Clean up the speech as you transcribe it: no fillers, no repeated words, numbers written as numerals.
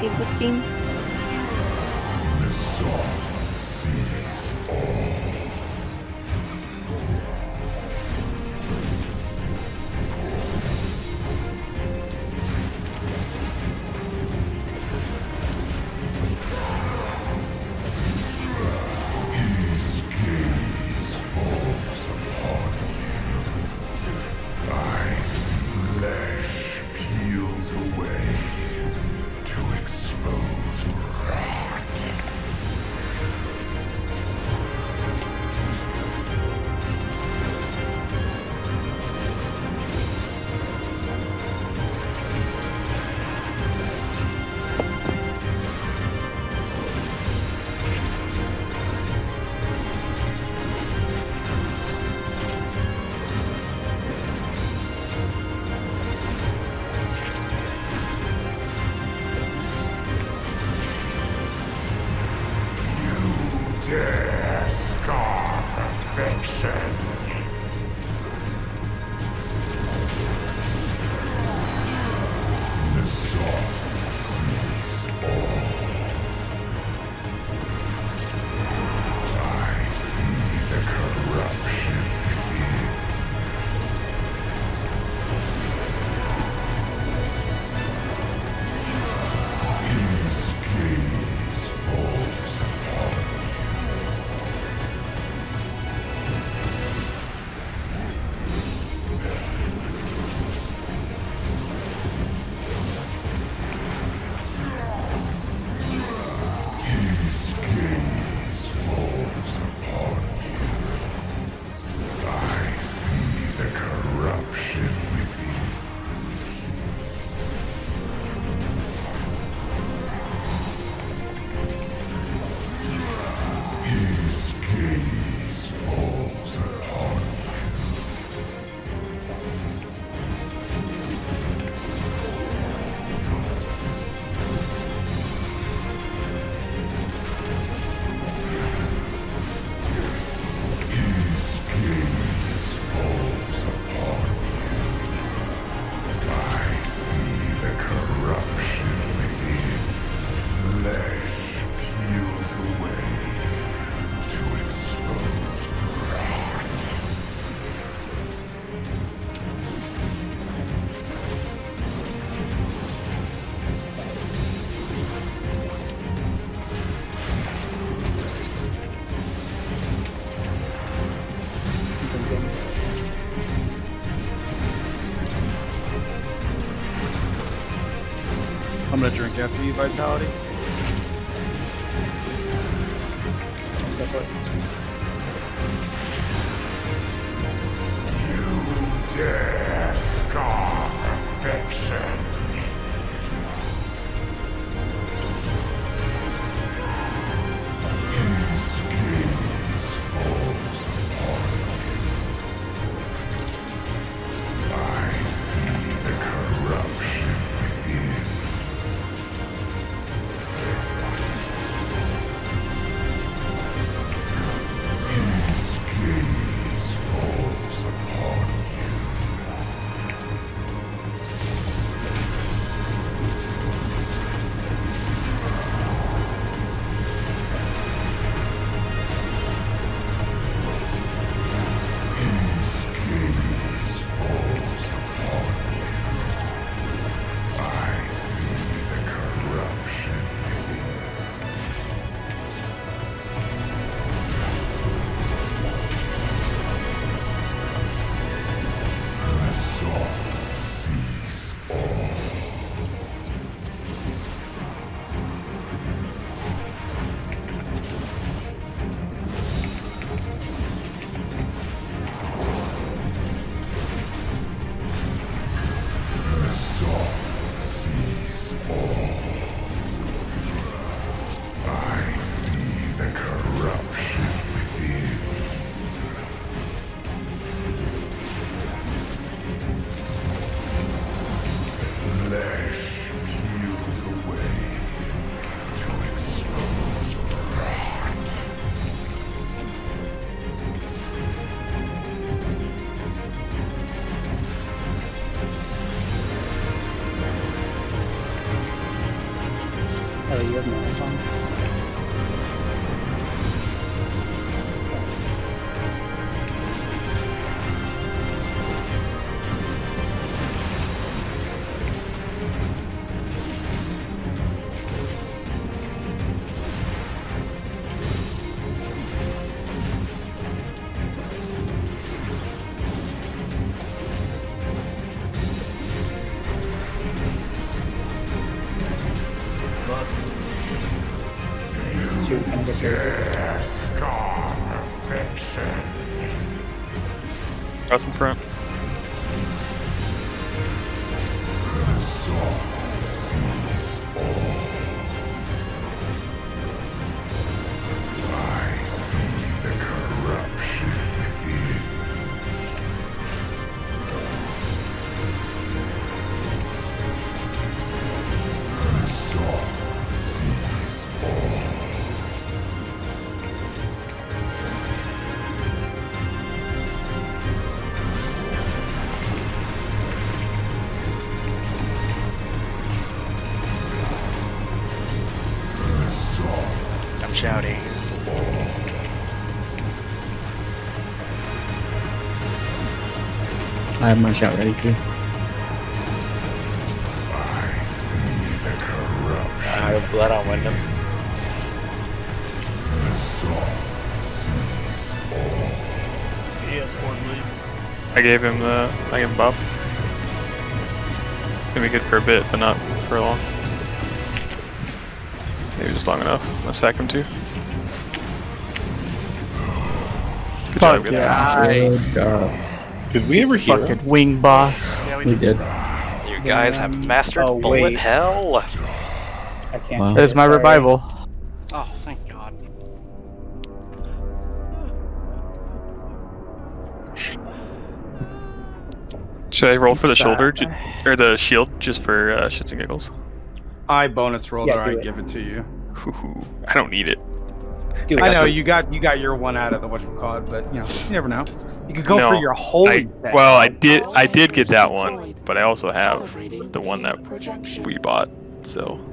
see a good thing. The sun sees all. His gaze falls upon you. Thy flesh peels away. Dare scar perfection. The sun sees all. I see the corruption within. His gaze falls upon. I'm gonna drink after you, Vitality. You dare scar perfection. Oh, you have noise on? Press in front. Shouting. I have my shout ready too. I have blood on Wyndham. He has 4 bleeds. I gave him buff. It's gonna be good for a bit, but not for long. Maybe just long enough. I'll sack him too. Good job, guys. Did we ever hear fucking wing boss? Yeah, we did. You guys have mastered bullet hell. I can't. Wow. There's my revival. Oh, thank God. Should I roll for the shoulder or the shield just for shits and giggles? I bonus rolled, or I give it to you. I don't need it. I know you got your one out of the whatchamacallit, but you know, you never know. You could go for your holy set. Well, I did get that one, but I also have the one that we bought, so.